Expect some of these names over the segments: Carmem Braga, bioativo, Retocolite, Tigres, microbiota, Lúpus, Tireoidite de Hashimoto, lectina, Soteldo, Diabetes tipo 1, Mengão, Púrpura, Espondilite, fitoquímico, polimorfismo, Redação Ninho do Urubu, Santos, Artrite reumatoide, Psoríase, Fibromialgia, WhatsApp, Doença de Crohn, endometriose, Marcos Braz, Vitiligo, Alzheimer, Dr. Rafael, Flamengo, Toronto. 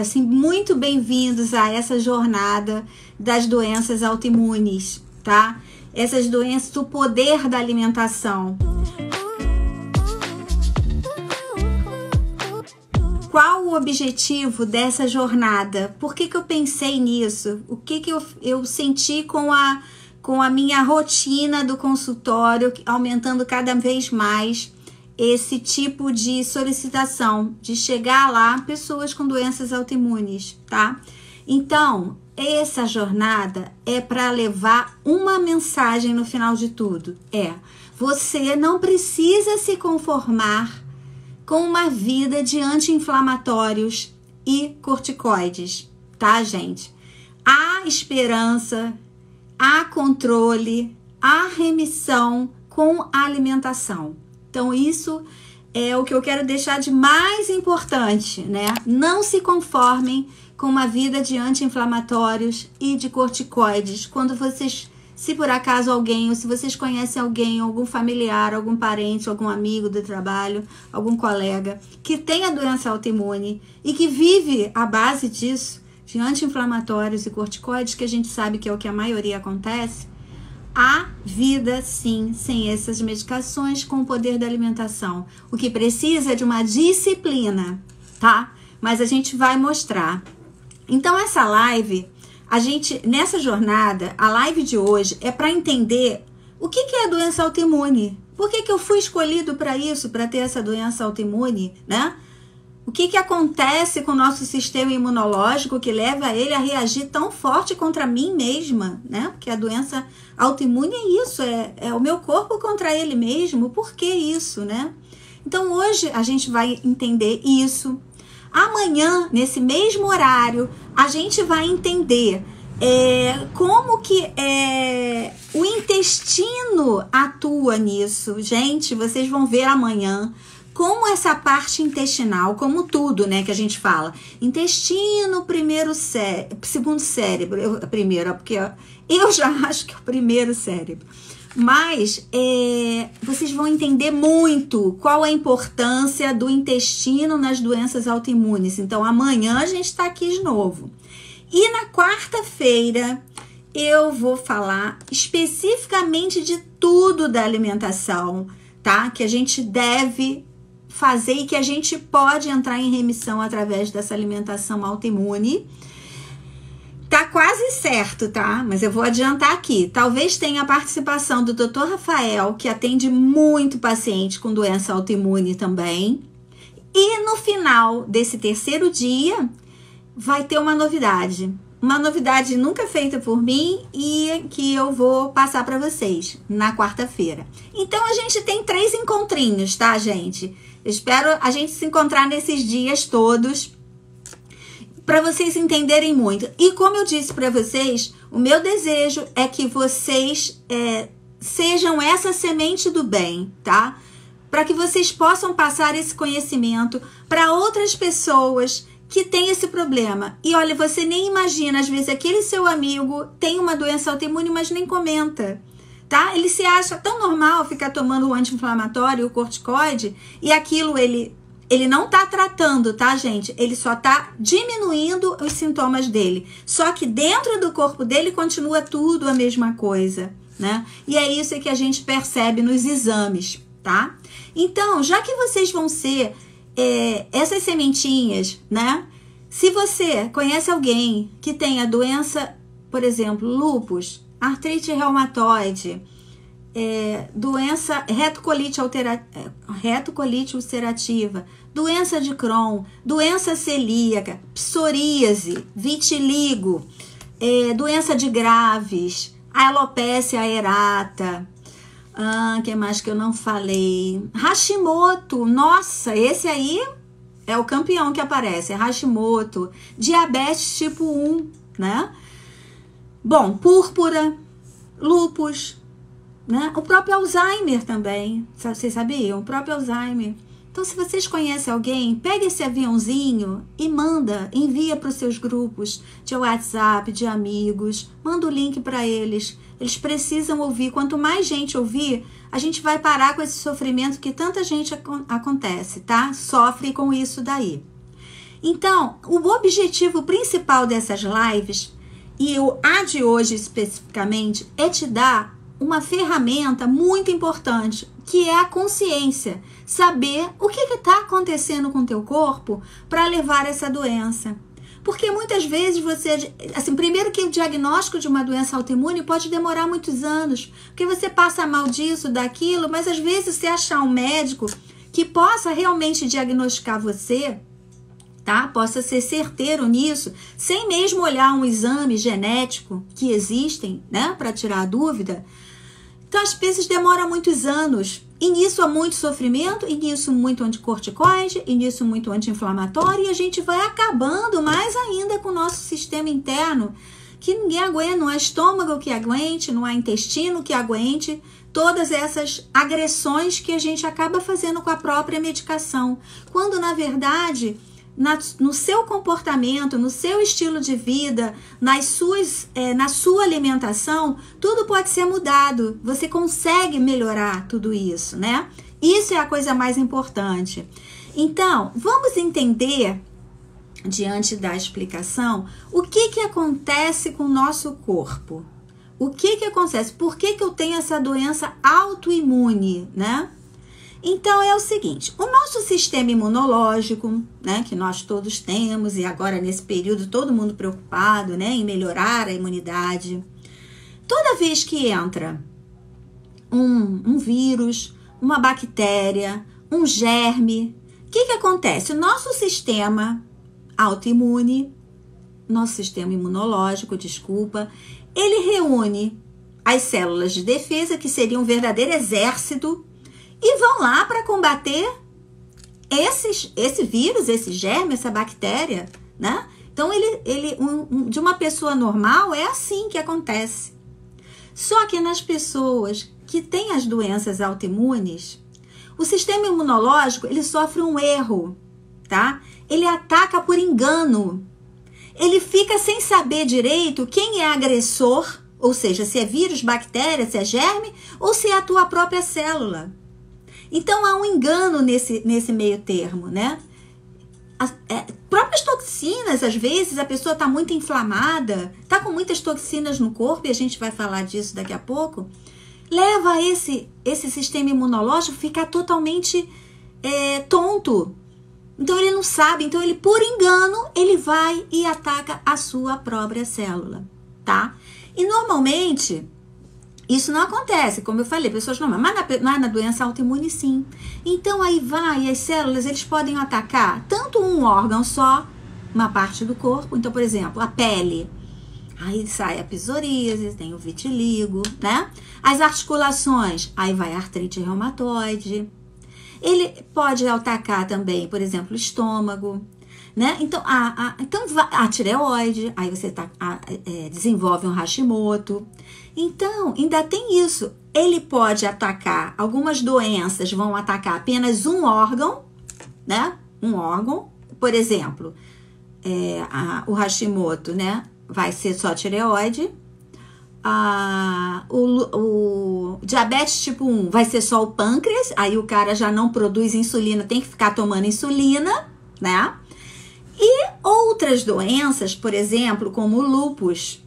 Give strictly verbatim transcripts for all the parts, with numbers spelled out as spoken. assim, muito bem-vindos a essa jornada das doenças autoimunes, tá? Essas doenças do poder da alimentação. Qual o objetivo dessa jornada? Por que que eu pensei nisso? O que que eu, eu senti com a, com a minha rotina do consultório, aumentando cada vez mais esse tipo de solicitação, de chegar lá pessoas com doenças autoimunes, tá? Então, essa jornada é para levar uma mensagem no final de tudo. É, você não precisa se conformar com uma vida de anti-inflamatórios e corticoides, tá, gente? Há esperança, há controle, há remissão com a alimentação. Então, isso é o que eu quero deixar de mais importante, né? Não se conformem com uma vida de anti-inflamatórios e de corticoides. Quando vocês, se por acaso alguém, ou se vocês conhecem alguém, algum familiar, algum parente, algum amigo do trabalho, algum colega, que tem a doença autoimune e que vive à base disso, de anti-inflamatórios e corticoides, que a gente sabe que é o que a maioria acontece, há vida, sim, sem essas medicações, com o poder da alimentação. O que precisa é de uma disciplina, tá? Mas a gente vai mostrar. Então, essa live, a gente, nessa jornada, a live de hoje é para entender o que que é a doença autoimune. Por que que eu fui escolhido para isso, para ter essa doença autoimune, né? O que que acontece com o nosso sistema imunológico que leva ele a reagir tão forte contra mim mesma, né? Porque a doença autoimune é isso, é, é o meu corpo contra ele mesmo. Por que isso, né? Então, hoje a gente vai entender isso. Amanhã, nesse mesmo horário, a gente vai entender é, como que é, o intestino atua nisso. Gente, vocês vão ver amanhã como essa parte intestinal, como tudo, né, que a gente fala, intestino, primeiro cérebro, segundo cérebro, eu, primeiro, porque eu, eu já acho que é o primeiro cérebro, mas é, vocês vão entender muito qual a importância do intestino nas doenças autoimunes. Então, amanhã a gente está aqui de novo. E na quarta-feira eu vou falar especificamente de tudo da alimentação, tá? Que a gente deve fazer e que a gente pode entrar em remissão através dessa alimentação autoimune. Tá quase certo, tá? Mas eu vou adiantar aqui. Talvez tenha a participação do doutor Rafael, que atende muito paciente com doença autoimune também. E no final desse terceiro dia, vai ter uma novidade. Uma novidade nunca feita por mim e que eu vou passar para vocês na quarta-feira. Então, a gente tem três encontrinhos, tá, gente? Eu espero a gente se encontrar nesses dias todos para vocês entenderem muito. E como eu disse para vocês, o meu desejo é que vocês é, sejam essa semente do bem, tá? Para que vocês possam passar esse conhecimento para outras pessoas que tem esse problema. E olha, você nem imagina, às vezes aquele seu amigo tem uma doença autoimune, mas nem comenta, tá? Ele se acha tão normal ficar tomando o anti-inflamatório, o corticoide, e aquilo ele, ele não tá tratando, tá, gente? Ele só tá diminuindo os sintomas dele. Só que dentro do corpo dele continua tudo a mesma coisa, né? E é isso que a gente percebe nos exames, tá? Então, já que vocês vão ser É, essas sementinhas, né? Se você conhece alguém que tem a doença, por exemplo, lúpus, artrite reumatoide, é, doença retocolite, altera, retocolite ulcerativa, doença de Crohn, doença celíaca, psoríase, vitiligo, é, doença de Graves, alopecia areata, Ah, que mais que eu não falei? Hashimoto, nossa, esse aí é o campeão que aparece, é Hashimoto. Diabetes tipo um, né? Bom, púrpura, lúpus, né? O próprio Alzheimer também, vocês sabiam? O próprio Alzheimer. Então, se vocês conhecem alguém, pega esse aviãozinho e manda, envia para os seus grupos de WhatsApp, de amigos, manda o link para eles. Eles precisam ouvir. Quanto mais gente ouvir, a gente vai parar com esse sofrimento que tanta gente ac- acontece, tá? Sofre com isso daí. Então, o objetivo principal dessas lives, e a de hoje especificamente, é te dar uma ferramenta muito importante, que é a consciência. Saber o que está acontecendo com o teu corpo para levar essa doença. Porque muitas vezes você... Assim, primeiro que o diagnóstico de uma doença autoimune pode demorar muitos anos. Porque você passa mal disso, daquilo, mas às vezes você achar um médico que possa realmente diagnosticar você, tá? Possa ser certeiro nisso, sem mesmo olhar um exame genético que existem, né? Para tirar a dúvida. Então, às vezes demora muitos anos. E nisso há muito sofrimento, e nisso muito anticorticoide, e nisso muito anti-inflamatório, e a gente vai acabando mais ainda com o nosso sistema interno, que ninguém aguenta, não há estômago que aguente, não há intestino que aguente, todas essas agressões que a gente acaba fazendo com a própria medicação. Quando, na verdade, na, no seu comportamento, no seu estilo de vida, nas suas, é, na sua alimentação, tudo pode ser mudado. Você consegue melhorar tudo isso, né? Isso é a coisa mais importante. Então, vamos entender, diante da explicação, o que que acontece com o nosso corpo. O que que acontece? Por que que eu tenho essa doença autoimune, né? Então, é o seguinte, o nosso sistema imunológico, né, que nós todos temos, e agora nesse período todo mundo preocupado, né, em melhorar a imunidade, toda vez que entra um, um vírus, uma bactéria, um germe, o que que acontece? O nosso sistema autoimune, nosso sistema imunológico, desculpa, ele reúne as células de defesa, que seria um verdadeiro exército, e vão lá para combater esses, esse vírus, esse germe, essa bactéria, né? Então, ele, ele, um, um, de uma pessoa normal, é assim que acontece. Só que nas pessoas que têm as doenças autoimunes, o sistema imunológico, ele sofre um erro, tá? Ele ataca por engano. Ele fica sem saber direito quem é agressor, ou seja, se é vírus, bactéria, se é germe, ou se é a tua própria célula. Então, há um engano nesse, nesse meio termo, né? As é, próprias toxinas, às vezes, a pessoa está muito inflamada, está com muitas toxinas no corpo, e a gente vai falar disso daqui a pouco, leva esse, esse sistema imunológico a ficar totalmente é, tonto. Então, ele não sabe. Então, ele, por engano, ele vai e ataca a sua própria célula, tá? E, normalmente... Isso não acontece, como eu falei, pessoas normais, mas na, na doença autoimune sim. Então aí vai, as células, eles podem atacar tanto um órgão só, uma parte do corpo, então por exemplo, a pele. Aí sai a psoríase, tem o vitiligo, né? As articulações, aí vai a artrite reumatoide. Ele pode atacar também, por exemplo, o estômago. Né? Então, a, a, então, a tireoide, aí você tá, a, é, desenvolve um Hashimoto. Então, ainda tem isso. Ele pode atacar, algumas doenças vão atacar apenas um órgão, né? Um órgão, por exemplo, é, a, o Hashimoto, né? Vai ser só tireoide. A, o, o diabetes tipo um vai ser só o pâncreas, aí o cara já não produz insulina, tem que ficar tomando insulina, né? E outras doenças, por exemplo, como o lúpus,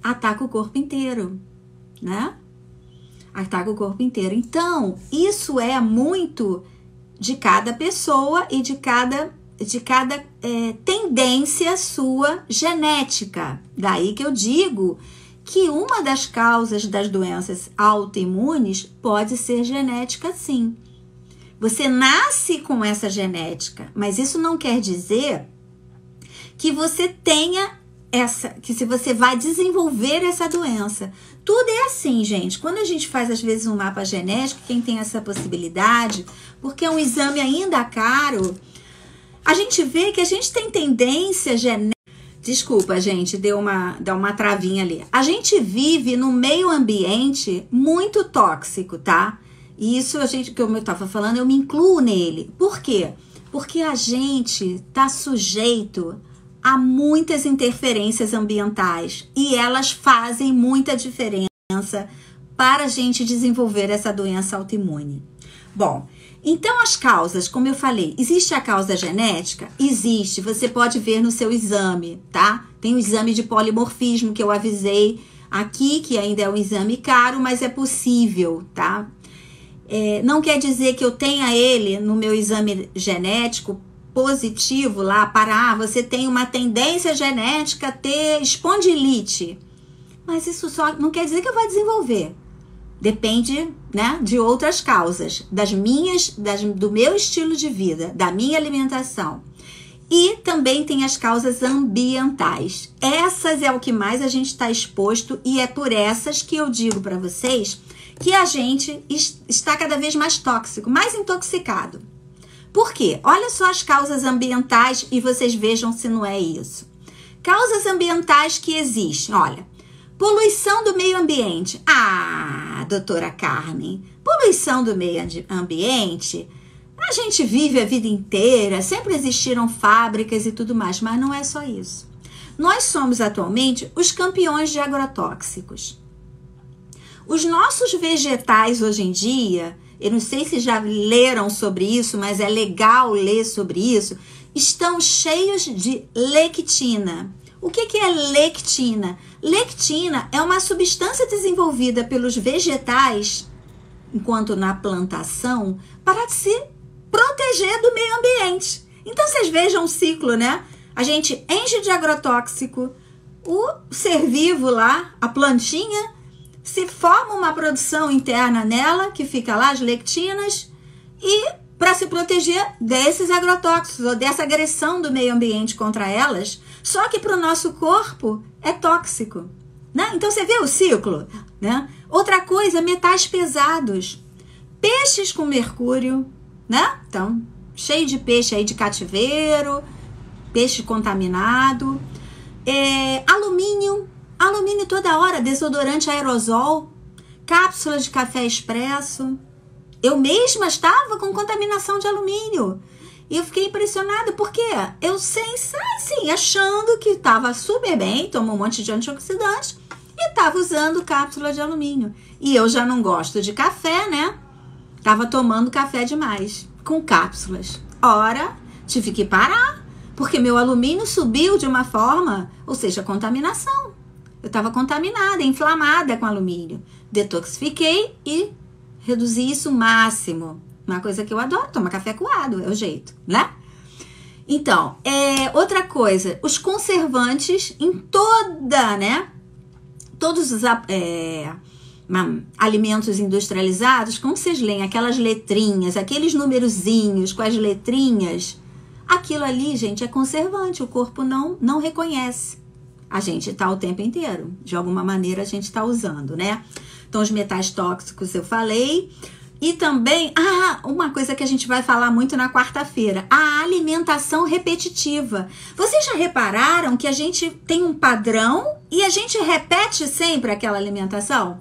ataca o corpo inteiro, né? Ataca o corpo inteiro. Então, isso é muito de cada pessoa e de cada, de cada é, tendência sua genética. Daí que eu digo que uma das causas das doenças autoimunes pode ser genética, sim. Você nasce com essa genética, mas isso não quer dizer... que você tenha essa, que se você vai desenvolver essa doença. Tudo é assim, gente. Quando a gente faz, às vezes, um mapa genético, quem tem essa possibilidade, porque é um exame ainda caro, a gente vê que a gente tem tendência genética... Desculpa, gente, deu uma, deu uma travinha ali. A gente vive num meio ambiente muito tóxico, tá? E isso, a gente, como eu estava falando, eu me incluo nele. Por quê? Porque a gente tá sujeito... há muitas interferências ambientais e elas fazem muita diferença para a gente desenvolver essa doença autoimune. Bom, Então, as causas, como eu falei, existe a causa genética? Existe, você pode ver no seu exame, tá? Tem o exame de polimorfismo que eu avisei aqui, que ainda é um exame caro, mas é possível, tá? É, não quer dizer que eu tenha ele no meu exame genético positivo lá, para, ah, você tem uma tendência genética a ter espondilite. Mas isso só não quer dizer que eu vá desenvolver. Depende, né, de outras causas, das minhas, das, do meu estilo de vida, da minha alimentação. E também tem as causas ambientais. Essas é o que mais a gente está exposto e é por essas que eu digo para vocês que a gente está cada vez mais tóxico, mais intoxicado. Por quê? Olha só as causas ambientais e vocês vejam se não é isso. Causas ambientais que existem, olha. Poluição do meio ambiente. Ah, doutora Carmen, poluição do meio ambiente, a gente vive a vida inteira, sempre existiram fábricas e tudo mais, mas não é só isso. Nós somos atualmente os campeões de agrotóxicos. Os nossos vegetais hoje em dia, eu não sei se já leram sobre isso, mas é legal ler sobre isso, estão cheios de lectina. O que que é lectina? Lectina é uma substância desenvolvida pelos vegetais, enquanto na plantação, para se proteger do meio ambiente. Então, vocês vejam o ciclo, né? A gente enche de agrotóxico, o ser vivo lá, a plantinha, se forma uma produção interna nela, que fica lá, as lectinas, e para se proteger desses agrotóxicos ou dessa agressão do meio ambiente contra elas, só que para o nosso corpo é tóxico, né? Então você vê o ciclo, né? Outra coisa, metais pesados, peixes com mercúrio, né? Então, cheio de peixe aí de cativeiro, peixe contaminado, é, alumínio, alumínio toda hora, desodorante aerosol, cápsula de café expresso. Eu mesma estava com contaminação de alumínio. E eu fiquei impressionada, porque eu sem, assim, achando que estava super bem, tomou um monte de antioxidante e estava usando cápsula de alumínio. E eu já não gosto de café, né? Estava tomando café demais, com cápsulas. Ora, tive que parar, porque meu alumínio subiu de uma forma, ou seja, contaminação. Eu estava contaminada, inflamada com alumínio. Detoxifiquei e reduzir isso o máximo. Uma coisa que eu adoro, tomar café coado, é o jeito, né? Então, é, outra coisa, os conservantes em toda, né? Todos os é, alimentos industrializados, como vocês leem, aquelas letrinhas, aqueles numerozinhos com as letrinhas, aquilo ali, gente, é conservante, o corpo não, não reconhece. A gente tá o tempo inteiro, de alguma maneira a gente tá usando, né? Então, os metais tóxicos eu falei. E também, ah, uma coisa que a gente vai falar muito na quarta-feira, a alimentação repetitiva. Vocês já repararam que a gente tem um padrão e a gente repete sempre aquela alimentação?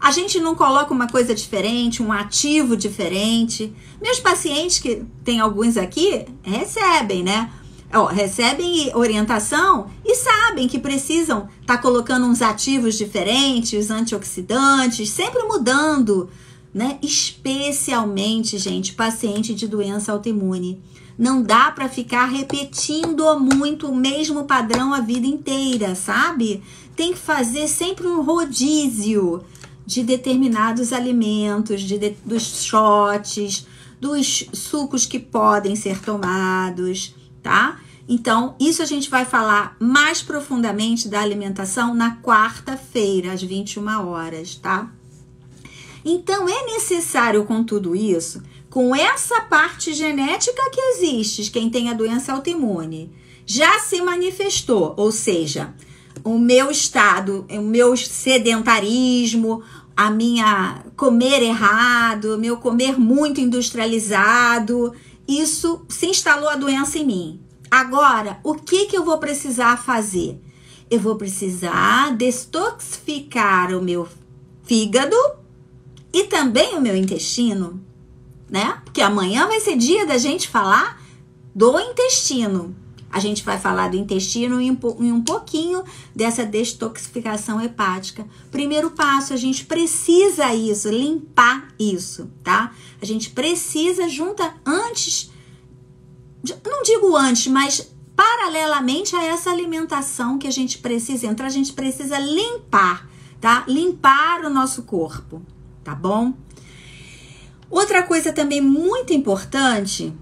A gente não coloca uma coisa diferente, um ativo diferente. Meus pacientes, que tem alguns aqui, recebem, né? Ó, recebem orientação e sabem que precisam estar colocando uns ativos diferentes, antioxidantes, sempre mudando, né? Especialmente, gente, paciente de doença autoimune. Não dá para ficar repetindo muito o mesmo padrão a vida inteira, sabe? Tem que fazer sempre um rodízio de determinados alimentos, de, de, dos shots, dos sucos que podem ser tomados, tá? Então, isso a gente vai falar mais profundamente da alimentação na quarta-feira, às vinte e uma horas, tá? Então, é necessário com tudo isso, com essa parte genética que existe, quem tem a doença autoimune, já se manifestou, ou seja, o meu estado, o meu sedentarismo, a minha comer errado, o meu comer muito industrializado, isso se instalou a doença em mim. Agora, o que que eu vou precisar fazer? Eu vou precisar detoxificar o meu fígado e também o meu intestino, né? Porque amanhã vai ser dia da gente falar do intestino. A gente vai falar do intestino e um pouquinho dessa detoxificação hepática. Primeiro passo, a gente precisa isso, limpar isso, tá? A gente precisa junta antes, não digo antes, mas paralelamente a essa alimentação que a gente precisa entrar, a gente precisa limpar, tá? Limpar o nosso corpo, tá bom? Outra coisa também muito importante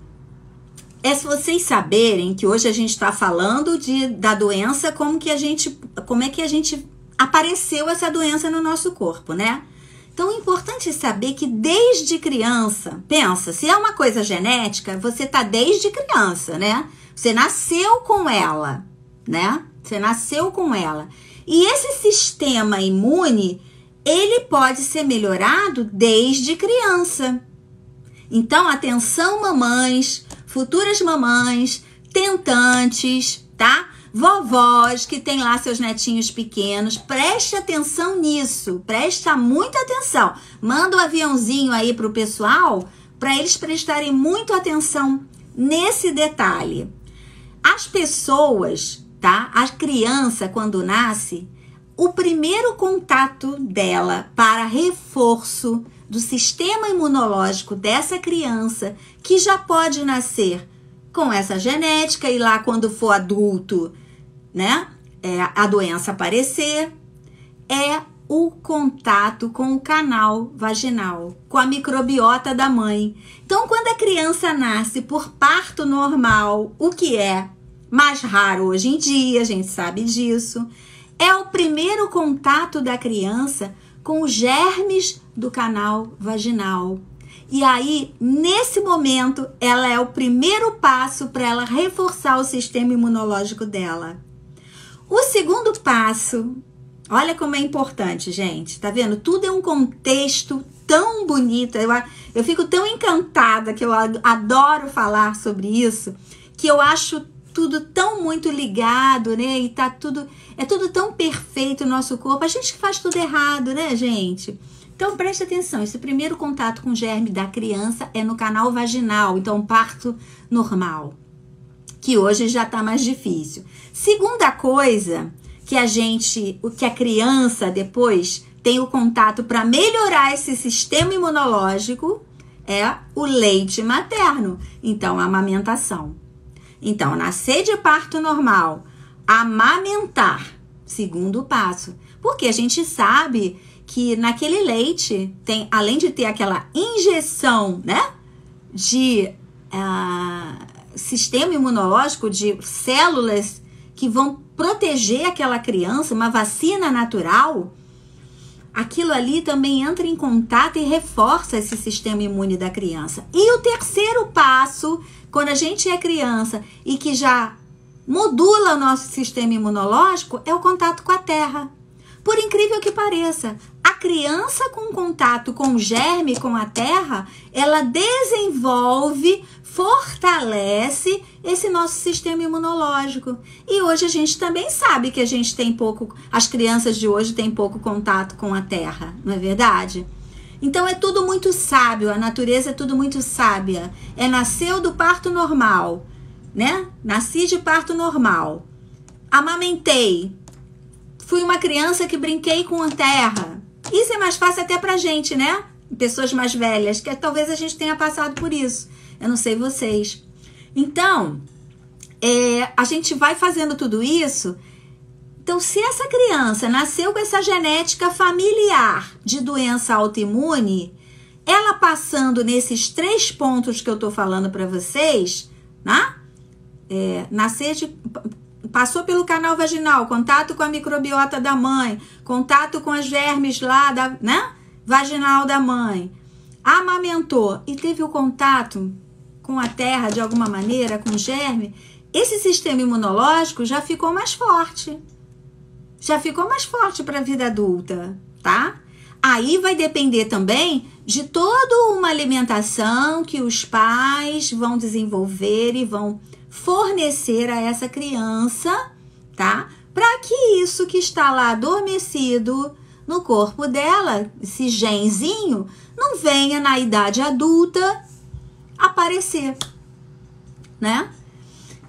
é se vocês saberem que hoje a gente está falando de, da doença, como, que a gente, como é que a gente apareceu essa doença no nosso corpo, né? Então, é importante saber que desde criança, pensa, se é uma coisa genética, você tá desde criança, né? Você nasceu com ela, né? Você nasceu com ela. E esse sistema imune, ele pode ser melhorado desde criança. Então, atenção, mamães, futuras mamães, tentantes, tá? Vovós que tem lá seus netinhos pequenos, preste atenção nisso, presta muita atenção. Manda um aviãozinho aí pro pessoal, para eles prestarem muito atenção nesse detalhe. As pessoas, tá? A criança, quando nasce, o primeiro contato dela para reforço do sistema imunológico dessa criança, que já pode nascer com essa genética e lá quando for adulto, né, é, a doença aparecer, é o contato com o canal vaginal, com a microbiota da mãe. Então, quando a criança nasce por parto normal, o que é mais raro hoje em dia, a gente sabe disso, é o primeiro contato da criança com os germes do canal vaginal. E aí, nesse momento, ela é o primeiro passo para ela reforçar o sistema imunológico dela. O segundo passo, olha como é importante, gente, tá vendo? Tudo é um contexto tão bonito, eu, eu fico tão encantada que eu adoro falar sobre isso, que eu acho tudo tão muito ligado, né? E tá tudo, é tudo tão perfeito o nosso corpo. A gente que faz tudo errado, né, gente? Então, preste atenção. Esse primeiro contato com o germe da criança é no canal vaginal. Então, parto normal, que hoje já tá mais difícil. Segunda coisa que a gente, o que a criança depois tem o contato para melhorar esse sistema imunológico é o leite materno. Então, a amamentação. Então, nascer de parto normal, amamentar, segundo passo. Porque a gente sabe que naquele leite, tem, além de ter aquela injeção, né, de uh, sistema imunológico, de células que vão proteger aquela criança, uma vacina natural, aquilo ali também entra em contato e reforça esse sistema imune da criança. E o terceiro passo, quando a gente é criança e que já modula o nosso sistema imunológico, é o contato com a terra. Por incrível que pareça, a criança com contato com o germe, com a terra, ela desenvolve, fortalece esse nosso sistema imunológico. E hoje a gente também sabe que a gente tem pouco, as crianças de hoje têm pouco contato com a terra, não é verdade? Então, é tudo muito sábio, a natureza é tudo muito sábia. É nasceu do parto normal, né? Nasci de parto normal. Amamentei. Fui uma criança que brinquei com a terra. Isso é mais fácil até pra gente, né? Pessoas mais velhas, que talvez a gente tenha passado por isso. Eu não sei vocês. Então, é, a gente vai fazendo tudo isso. Então, se essa criança nasceu com essa genética familiar de doença autoimune, ela passando nesses três pontos que eu tô falando para vocês, né? É, nascer de, passou pelo canal vaginal, contato com a microbiota da mãe, contato com as germes lá, da, né? Vaginal da mãe, amamentou e teve o contato com a terra de alguma maneira, com germe, esse sistema imunológico já ficou mais forte. Já ficou mais forte para a vida adulta, tá? Aí vai depender também de toda uma alimentação que os pais vão desenvolver e vão fornecer a essa criança, tá? Para que isso que está lá adormecido no corpo dela, esse genzinho, não venha na idade adulta aparecer, né?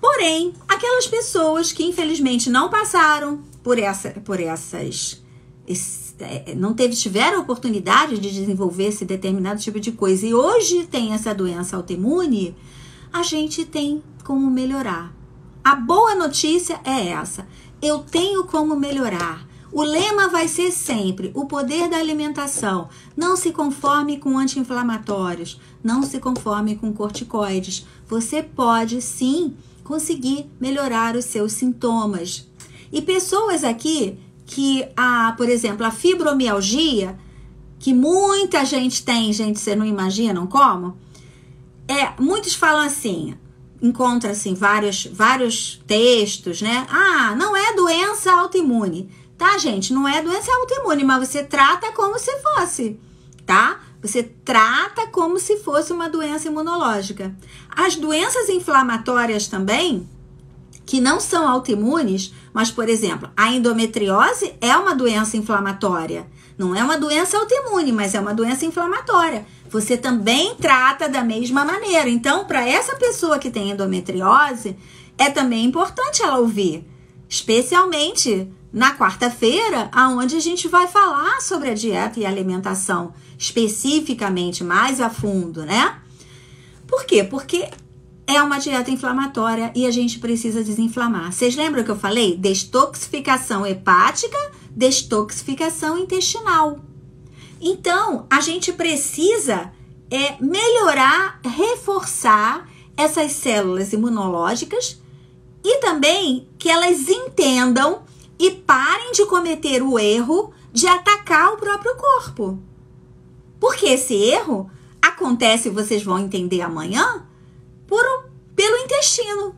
Porém, aquelas pessoas que infelizmente não passaram por, essa, por essas... Esse, não teve, tiveram a oportunidade de desenvolver esse determinado tipo de coisa e hoje tem essa doença autoimune, a gente tem como melhorar. A boa notícia é essa, eu tenho como melhorar. O lema vai ser sempre o poder da alimentação. Não se conforme com anti-inflamatórios, não se conforme com corticoides. Você pode sim conseguir melhorar os seus sintomas. E pessoas aqui que, a, por exemplo, a fibromialgia, que muita gente tem, gente, vocês não imaginam como, é, muitos falam assim, encontram assim, vários, vários textos, né? Ah, não é doença autoimune. Tá, gente? Não é doença autoimune, mas você trata como se fosse, tá? Você trata como se fosse uma doença imunológica. As doenças inflamatórias também, que não são autoimunes, mas, por exemplo, a endometriose é uma doença inflamatória. Não é uma doença autoimune, mas é uma doença inflamatória. Você também trata da mesma maneira. Então, para essa pessoa que tem endometriose, é também importante ela ouvir, especialmente na quarta-feira, aonde a gente vai falar sobre a dieta e alimentação, especificamente, mais a fundo, né? Por quê? Porque é uma dieta inflamatória e a gente precisa desinflamar. Vocês lembram que eu falei? Detoxificação hepática, detoxificação intestinal. Então, a gente precisa é, melhorar, reforçar essas células imunológicas e também que elas entendam e parem de cometer o erro de atacar o próprio corpo. Porque esse erro acontece, vocês vão entender amanhã, Por, pelo intestino,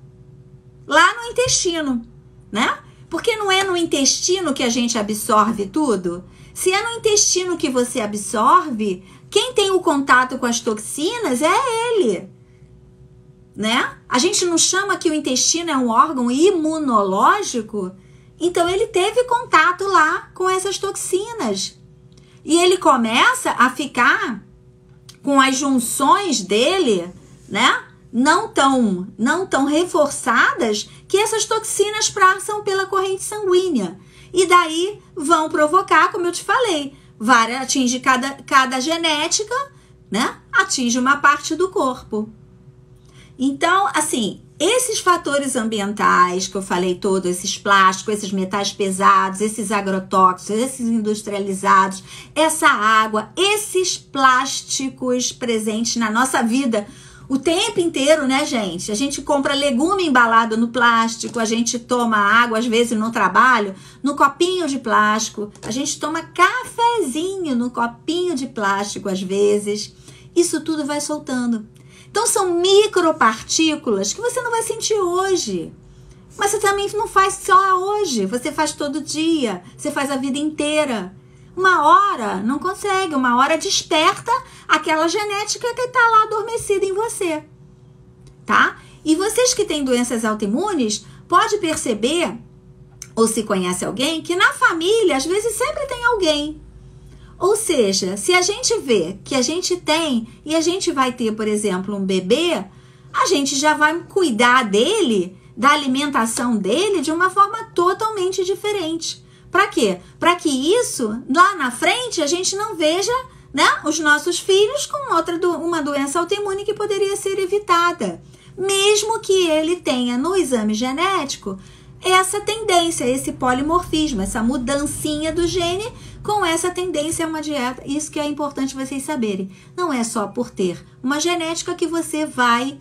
lá no intestino, né? Porque não é no intestino que a gente absorve tudo? Se é no intestino que você absorve, quem tem o contato com as toxinas é ele, né? A gente não chama que o intestino é um órgão imunológico? Então ele teve contato lá com essas toxinas e ele começa a ficar com as junções dele, né? Não tão, não tão reforçadas, que essas toxinas passam pela corrente sanguínea. E daí vão provocar, como eu te falei, várias, atinge cada, cada genética, né? Atinge uma parte do corpo. Então, assim, esses fatores ambientais que eu falei todos, esses plásticos, esses metais pesados, esses agrotóxicos, esses industrializados, essa água, esses plásticos presentes na nossa vida o tempo inteiro, né, gente? A gente compra legume embalado no plástico, a gente toma água, às vezes, no trabalho, no copinho de plástico. A gente toma cafezinho no copinho de plástico, às vezes. Isso tudo vai soltando. Então, são micropartículas que você não vai sentir hoje. Mas você também não faz só hoje. Você faz todo dia. Você faz a vida inteira. Uma hora não consegue, uma hora desperta aquela genética que está lá adormecida em você, tá? E vocês que têm doenças autoimunes, pode perceber, ou se conhece alguém, que na família, às vezes, sempre tem alguém. Ou seja, se a gente vê que a gente tem e a gente vai ter, por exemplo, um bebê, a gente já vai cuidar dele, da alimentação dele, de uma forma totalmente diferente. Para quê? Para que isso, lá na frente, a gente não veja, né, os nossos filhos com outra do, uma doença autoimune que poderia ser evitada. Mesmo que ele tenha no exame genético essa tendência, esse polimorfismo, essa mudancinha do gene com essa tendência a uma dieta. Isso que é importante vocês saberem. Não é só por ter uma genética que você vai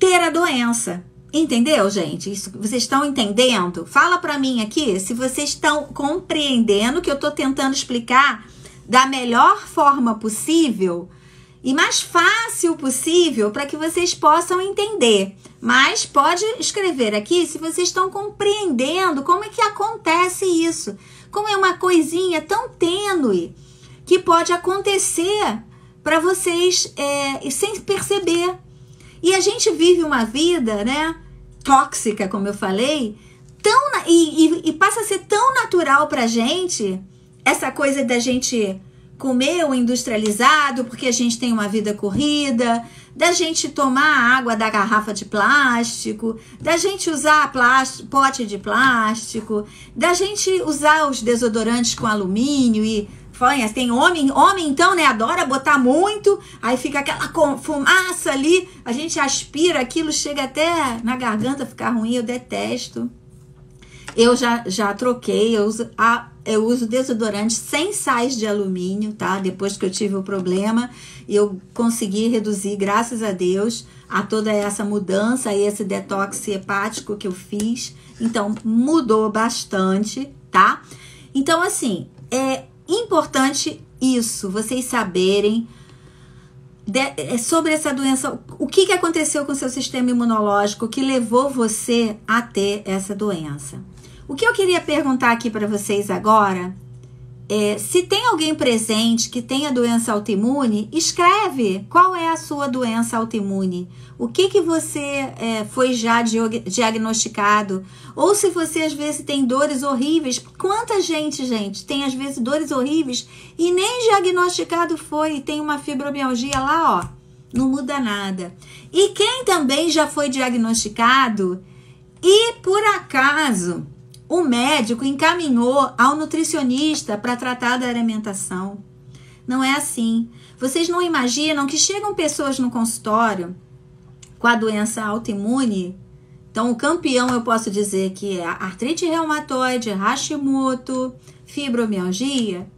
ter a doença. Entendeu, gente? Isso, vocês estão entendendo? Fala pra mim aqui se vocês estão compreendendo que eu tô tentando explicar da melhor forma possível e mais fácil possível para que vocês possam entender. Mas pode escrever aqui se vocês estão compreendendo como é que acontece isso. Como é uma coisinha tão tênue que pode acontecer para vocês é, sem perceber. E a gente vive uma vida, né, tóxica, como eu falei, tão na... e, e, e passa a ser tão natural pra gente, essa coisa da gente comer o industrializado porque a gente tem uma vida corrida, da gente tomar água da garrafa de plástico, da gente usar plástico, pote de plástico, da gente usar os desodorantes com alumínio e fanhas. Tem homem, homem então, né, adora botar muito, aí fica aquela fumaça ali, a gente aspira aquilo, chega até na garganta ficar ruim, eu detesto. Eu já, já troquei, eu uso, a, eu uso desodorante sem sais de alumínio, tá? Depois que eu tive o problema, eu consegui reduzir, graças a Deus, a toda essa mudança, esse detox hepático que eu fiz. Então, mudou bastante, tá? Então, assim, é importante isso, vocês saberem De, sobre essa doença, o que, que aconteceu com o seu sistema imunológico que levou você a ter essa doença. O que eu queria perguntar aqui para vocês agora é se tem alguém presente que tenha doença autoimune, escreve qual é a sua doença autoimune. O que, que você é, foi já diagnosticado? Ou se você às vezes tem dores horríveis. Quanta gente, gente, tem às vezes dores horríveis e nem diagnosticado foi. Tem uma fibromialgia lá, ó. Não muda nada. E quem também já foi diagnosticado e por acaso o médico encaminhou ao nutricionista para tratar da alimentação. Não é assim. Vocês não imaginam que chegam pessoas no consultório com a doença autoimune. Então, o campeão eu posso dizer que é a artrite reumatoide, Hashimoto, fibromialgia.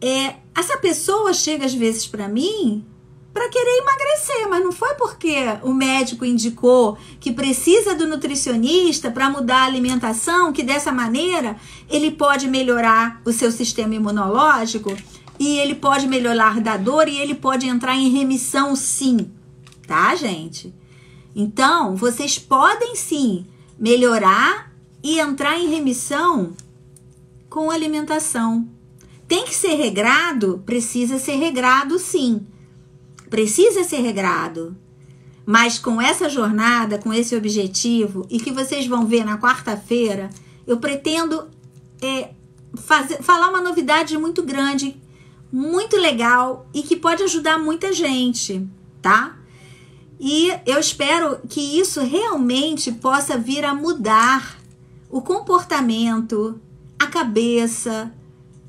É, essa pessoa chega às vezes para mim para querer emagrecer, mas não foi porque o médico indicou que precisa do nutricionista para mudar a alimentação, que dessa maneira ele pode melhorar o seu sistema imunológico e ele pode melhorar da dor e ele pode entrar em remissão sim. Tá, gente? Então, vocês podem sim melhorar e entrar em remissão com alimentação. Tem que ser regrado? Precisa ser regrado, sim. Precisa ser regrado. Mas com essa jornada, com esse objetivo, e que vocês vão ver na quarta-feira, eu pretendo é, fazer, falar uma novidade muito grande, muito legal e que pode ajudar muita gente, tá? E eu espero que isso realmente possa vir a mudar o comportamento, a cabeça,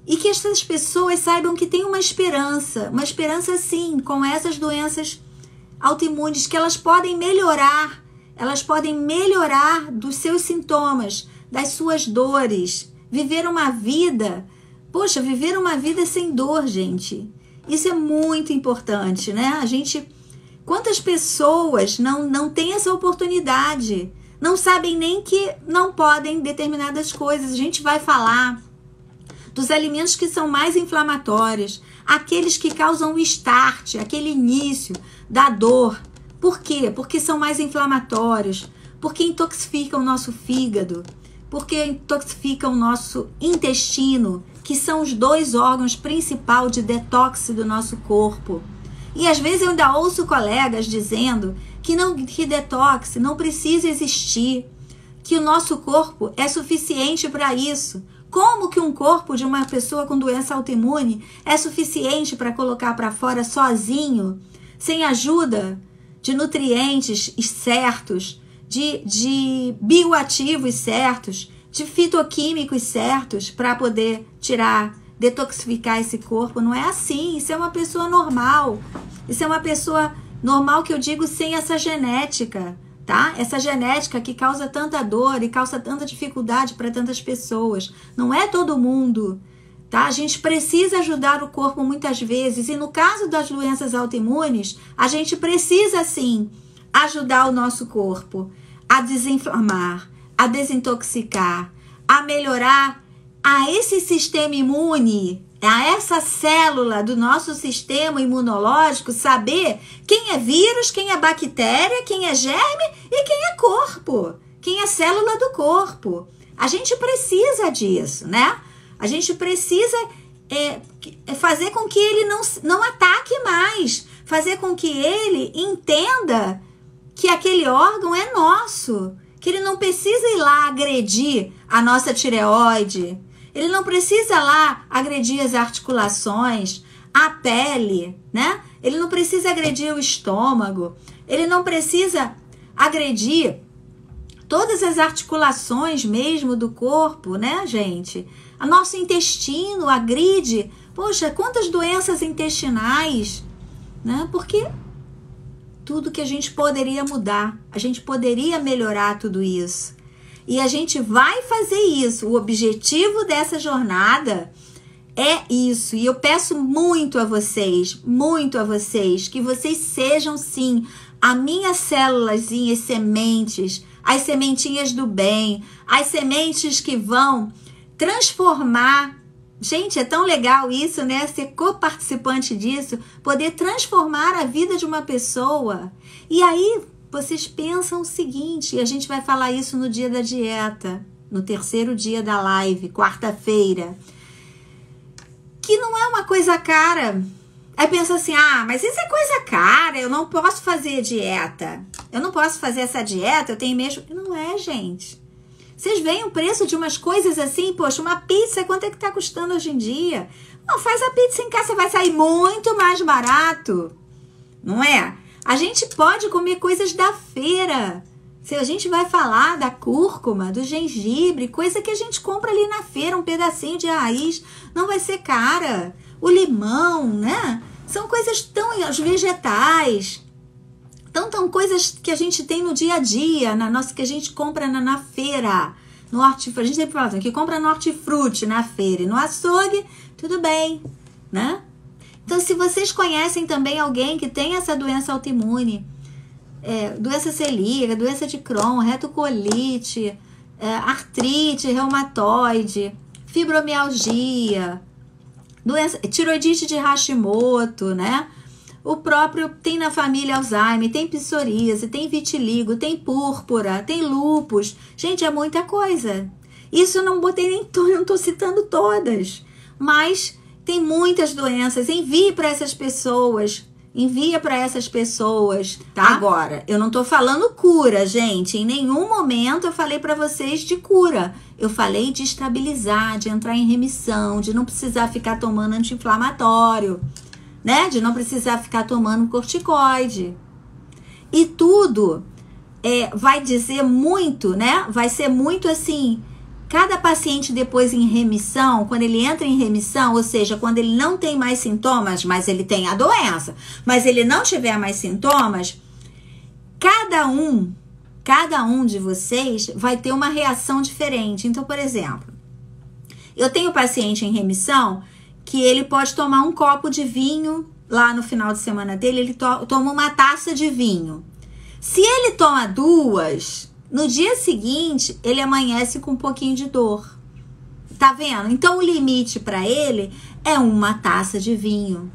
e que essas pessoas saibam que tem uma esperança, uma esperança sim, com essas doenças autoimunes, que elas podem melhorar, elas podem melhorar dos seus sintomas, das suas dores, viver uma vida, poxa, viver uma vida sem dor, gente. Isso é muito importante, né? A gente... Quantas pessoas não, não têm essa oportunidade? Não sabem nem que não podem determinadas coisas. A gente vai falar dos alimentos que são mais inflamatórios, aqueles que causam o start, aquele início da dor. Por quê? Porque são mais inflamatórios, porque intoxificam o nosso fígado, porque intoxificam o nosso intestino, que são os dois órgãos principais de detox do nosso corpo. E às vezes eu ainda ouço colegas dizendo que, não, que detox não precisa existir, que o nosso corpo é suficiente para isso. Como que um corpo de uma pessoa com doença autoimune é suficiente para colocar para fora sozinho, sem ajuda de nutrientes certos, de, de bioativos certos, de fitoquímicos certos para poder tirar, detoxificar esse corpo? Não é assim. Isso é uma pessoa normal. Isso é uma pessoa normal que eu digo sem essa genética, tá? Essa genética que causa tanta dor e causa tanta dificuldade para tantas pessoas. Não é todo mundo, tá? A gente precisa ajudar o corpo muitas vezes e no caso das doenças autoimunes, a gente precisa sim ajudar o nosso corpo a desinflamar, a desintoxicar, a melhorar a esse sistema imune, a essa célula do nosso sistema imunológico saber quem é vírus, quem é bactéria, quem é germe e quem é corpo, quem é célula do corpo. A gente precisa disso, né? A gente precisa é, fazer com que ele não, não ataque mais, fazer com que ele entenda que aquele órgão é nosso, que ele não precisa ir lá agredir a nossa tireoide, Ele não precisa lá agredir as articulações, a pele, né? Ele não precisa agredir o estômago, ele não precisa agredir todas as articulações mesmo do corpo, né, gente? O nosso intestino agride. Poxa, quantas doenças intestinais, né? Porque tudo que a gente poderia mudar, a gente poderia melhorar tudo isso. E a gente vai fazer isso. O objetivo dessa jornada é isso. E eu peço muito a vocês, muito a vocês, que vocês sejam, sim, as minhas célulazinhas sementes, as sementinhas do bem, as sementes que vão transformar. Gente, é tão legal isso, né? Ser co-participante disso, poder transformar a vida de uma pessoa. E aí, vocês pensam o seguinte, e a gente vai falar isso no dia da dieta, no terceiro dia da live, quarta-feira, que não é uma coisa cara. Aí pensa assim, ah, mas isso é coisa cara, eu não posso fazer dieta, eu não posso fazer essa dieta, eu tenho mesmo... Não é, gente. Vocês veem o preço de umas coisas assim, poxa, uma pizza, quanto é que tá custando hoje em dia? Não, faz a pizza em casa, vai sair muito mais barato, não é? A gente pode comer coisas da feira. Se a gente vai falar da cúrcuma, do gengibre, coisa que a gente compra ali na feira, um pedacinho de raiz, não vai ser cara. O limão, né? São coisas tão... Os vegetais. Então, são coisas que a gente tem no dia a dia, na nossa, que a gente compra na, na feira. No hortifruti, a gente sempre fala assim, que compra no hortifruti, na feira e no açougue, tudo bem, né? Então, se vocês conhecem também alguém que tem essa doença autoimune, é, doença celíaca, doença de Crohn, retocolite, é, artrite reumatoide, fibromialgia, doença, tireoidite de Hashimoto, né? O próprio tem na família Alzheimer, tem psoríase, tem vitiligo, tem púrpura, tem lúpus. Gente, é muita coisa. Isso eu não botei nem, tô, não tô citando todas, mas... Tem muitas doenças, envie para essas pessoas, envia para essas pessoas, tá? Agora, eu não tô falando cura, gente, em nenhum momento eu falei para vocês de cura. Eu falei de estabilizar, de entrar em remissão, de não precisar ficar tomando anti-inflamatório, né? De não precisar ficar tomando corticoide. E tudo é, vai dizer muito, né? Vai ser muito assim... Cada paciente depois em remissão, quando ele entra em remissão, ou seja, quando ele não tem mais sintomas, mas ele tem a doença, mas ele não tiver mais sintomas, cada um, cada um de vocês vai ter uma reação diferente. Então, por exemplo, eu tenho paciente em remissão que ele pode tomar um copo de vinho, lá no final de semana dele, ele to- toma uma taça de vinho. Se ele toma duas... No dia seguinte, ele amanhece com um pouquinho de dor. Tá vendo? Então, o limite para ele é uma taça de vinho.